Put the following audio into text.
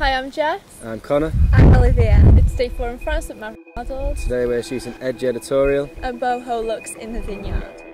Hi, I'm Jess. I'm Connor. I'm Olivia. It's day 4 in France at Maverick Models. Today we're shooting Edge Editorial. And Boho Looks in the Vineyard.